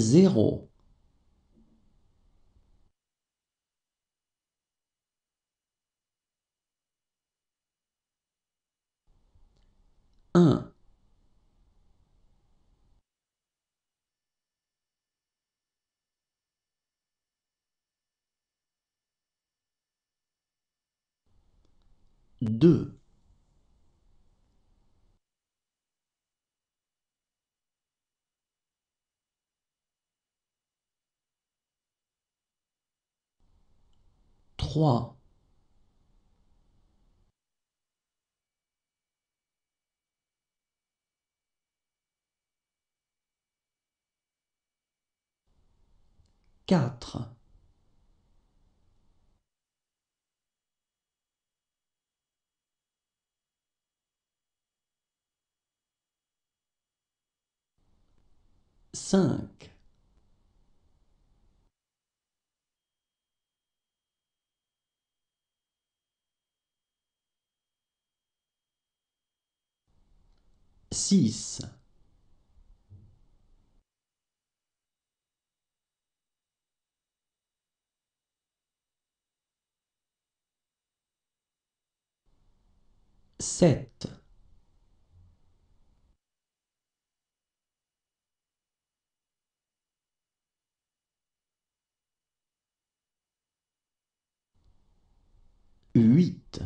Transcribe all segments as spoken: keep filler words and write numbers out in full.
zéro. un. deux. trois. quatre. cinq. six. sept. huit.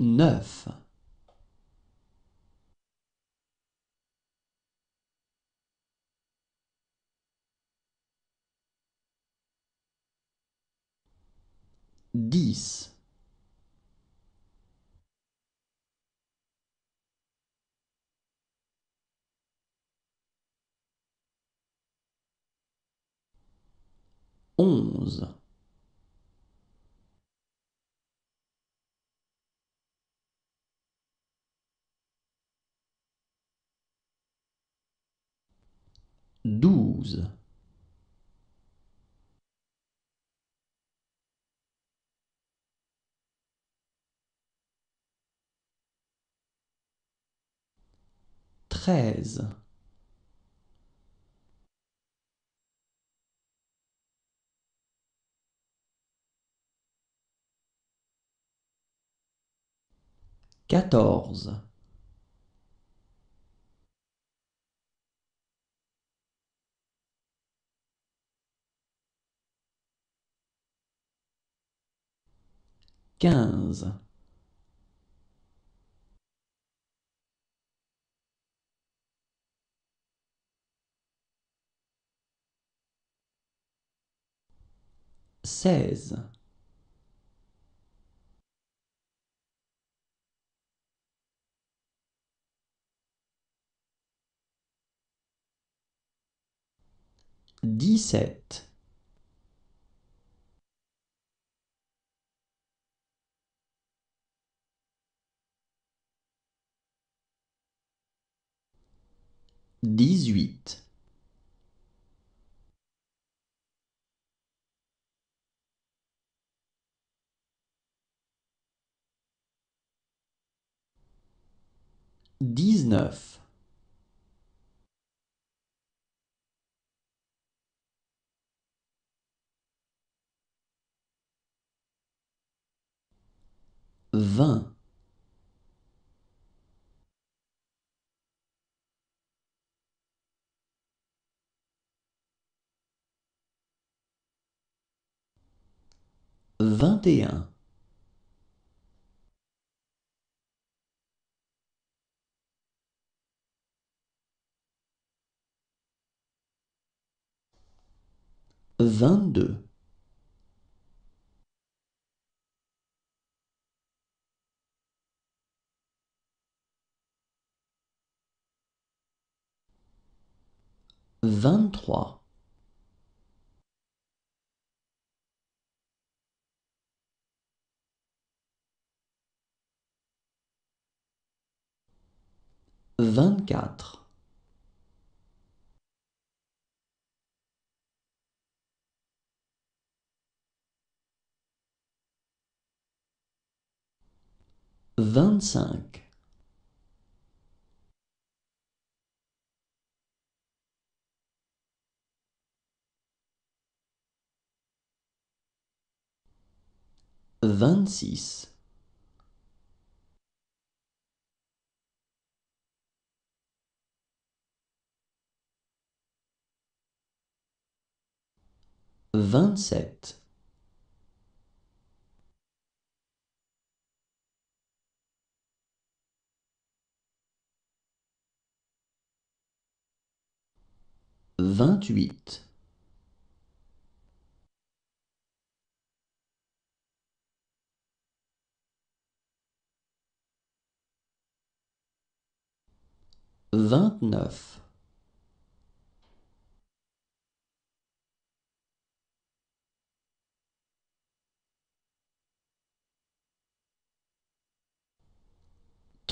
neuf. dix. onze. douze. treize. quatorze. quinze. seize. dix-sept. dix-huit. dix-neuf. vingt. vingt et un. vingt-deux. vingt-trois. vingt-quatre. vingt-cinq. Vingt-six. Vingt-sept. Vingt-huit. Vingt-neuf.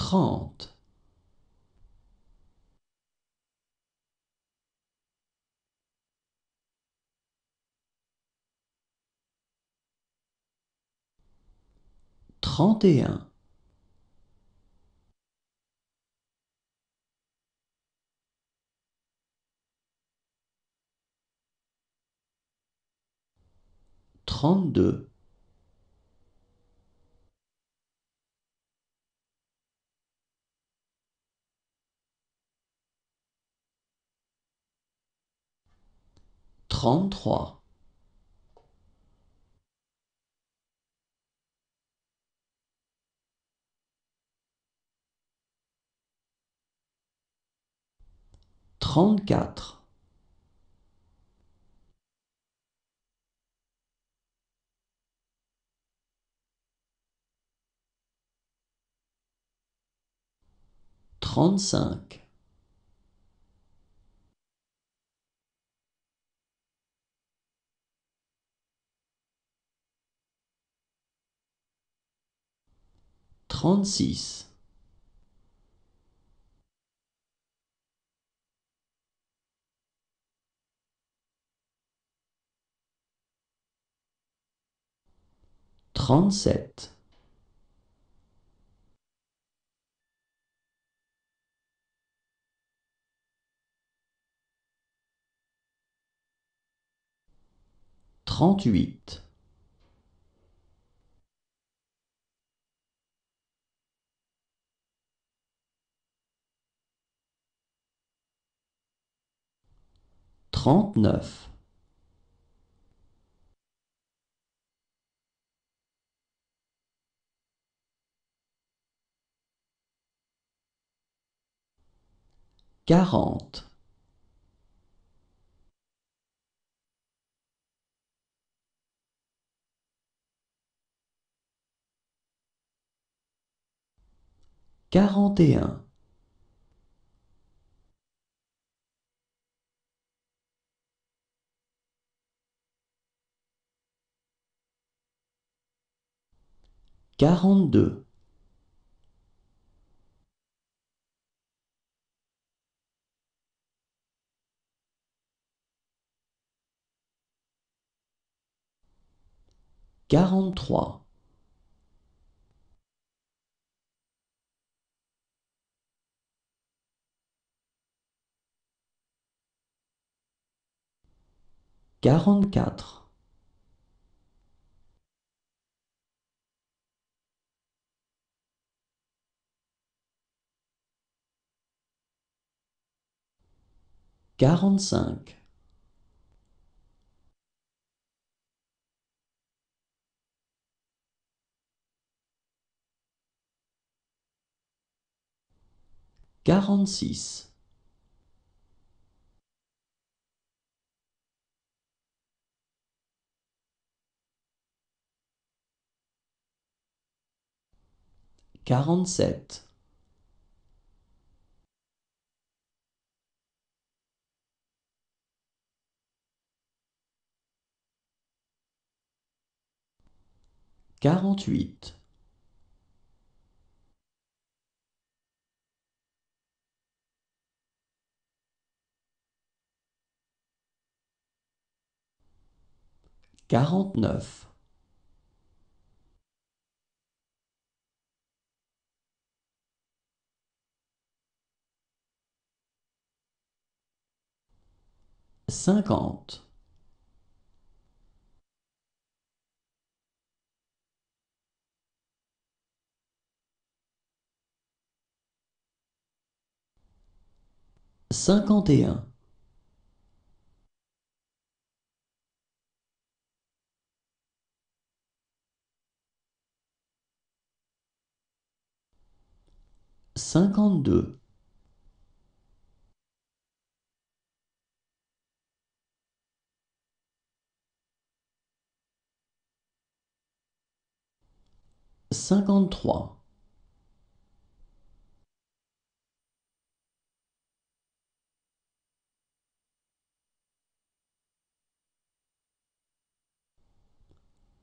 Trente. Trente et un. Trente-deux. Trente-trois. Trente-quatre. Trente-cinq. Trente-six. Trente-sept. Trente-huit. Trente-neuf. Quarante. Quarante et un. Quarante-deux. Quarante-trois. Quarante-quatre. Quarante-cinq. Quarante-six. Quarante-sept. Quarante-huit. Quarante-neuf. cinquante. Cinquante et un. Cinquante-deux. Cinquante-trois.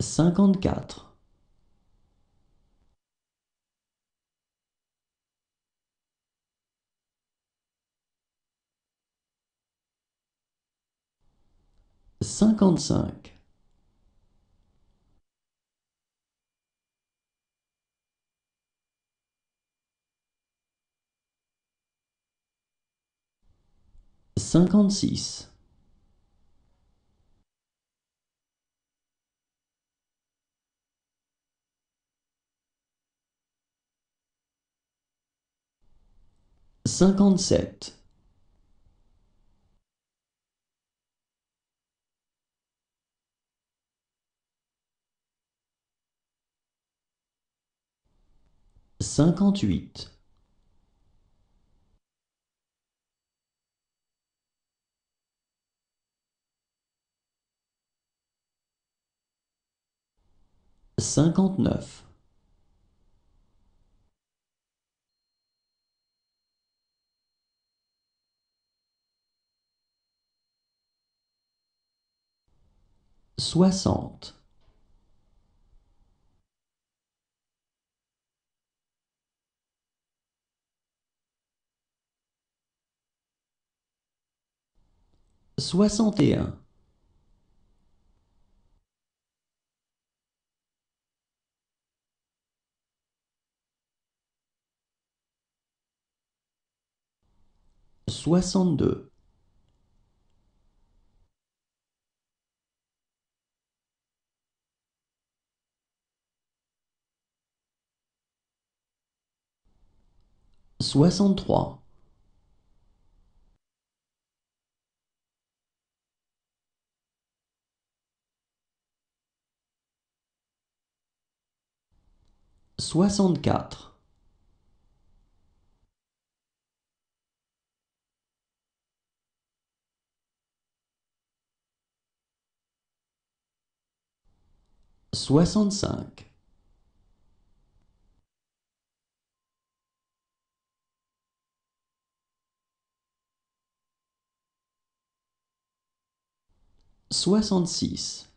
Cinquante-quatre. Cinquante-cinq. Cinquante-six. Cinquante-sept. Cinquante-huit. Cinquante-neuf. Soixante. Soixante et un. Soixante-deux. Soixante-trois. Soixante-quatre. Soixante-cinq. Soixante-six.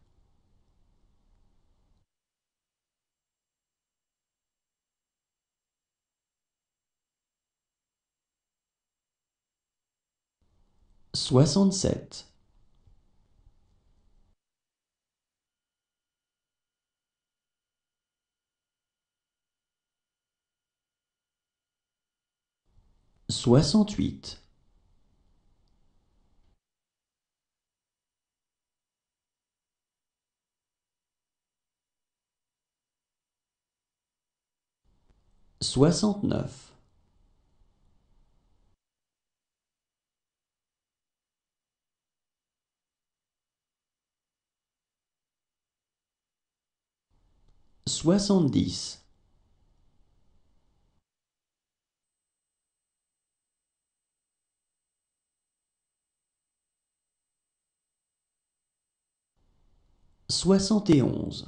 Soixante-sept. Soixante-huit. Soixante-neuf. Soixante-dix. Soixante et onze.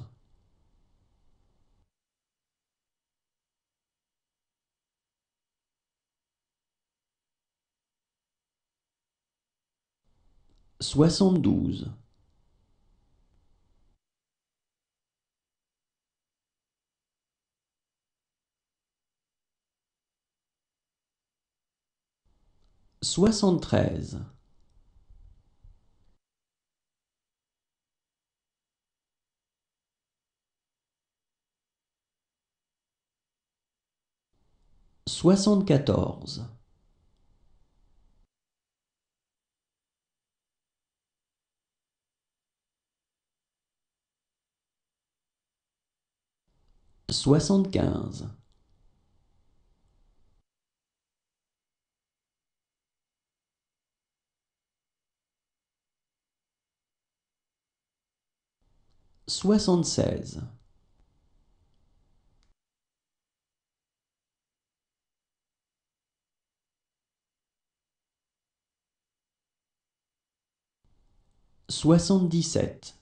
Soixante-douze. Soixante-treize. Soixante-quatorze. soixante-quinze. soixante-seize. soixante-dix-sept.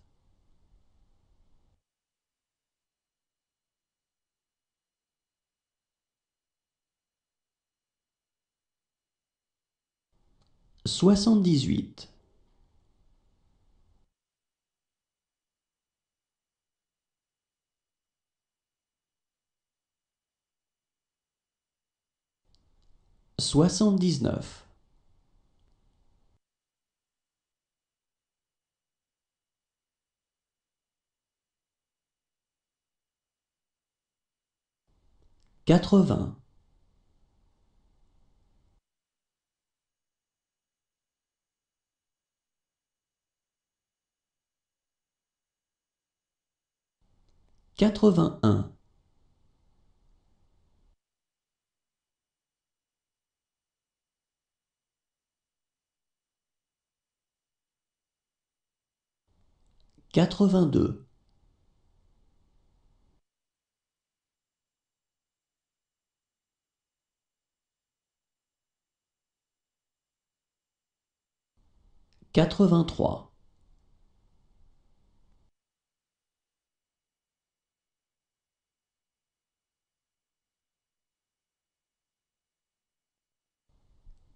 soixante-dix-huit. soixante-dix-neuf. quatre-vingts. quatre-vingt-un. quatre-vingt-deux. quatre-vingt-trois.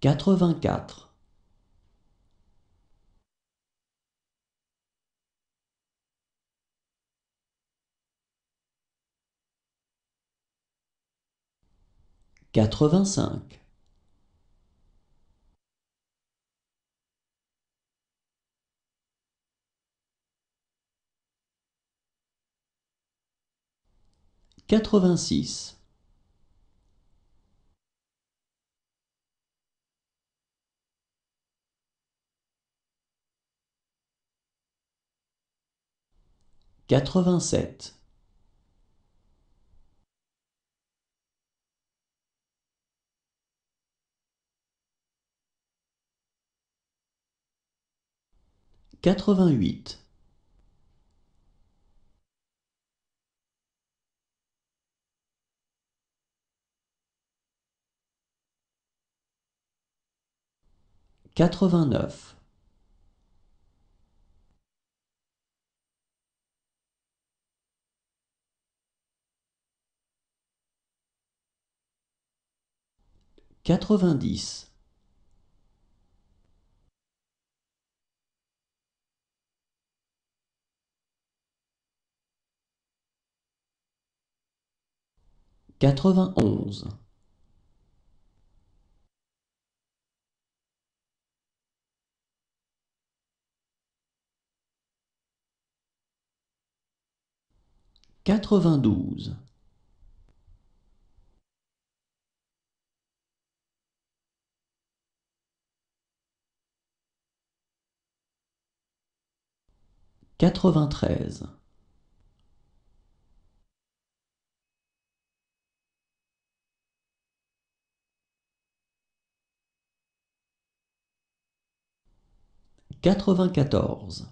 quatre-vingt-quatre. quatre-vingt-cinq. quatre-vingt-six. quatre-vingt-sept. quatre-vingt-huit. quatre-vingt-neuf. quatre-vingt-dix. quatre-vingt-onze. quatre-vingt-douze. quatre-vingt-treize.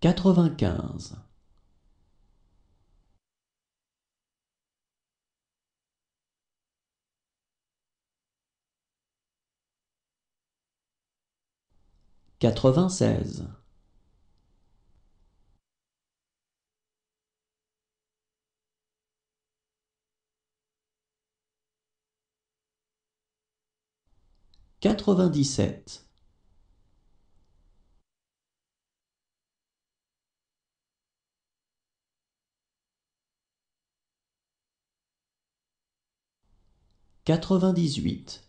quatre-vingt-quatorze. quatre-vingt-quinze. quatre-vingt-seize. quatre-vingt-dix-sept. quatre-vingt-dix-huit.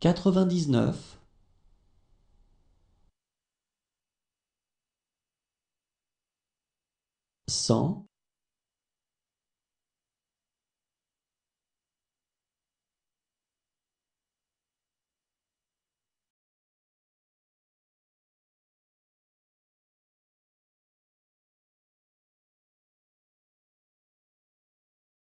quatre-vingt-dix-neuf. cent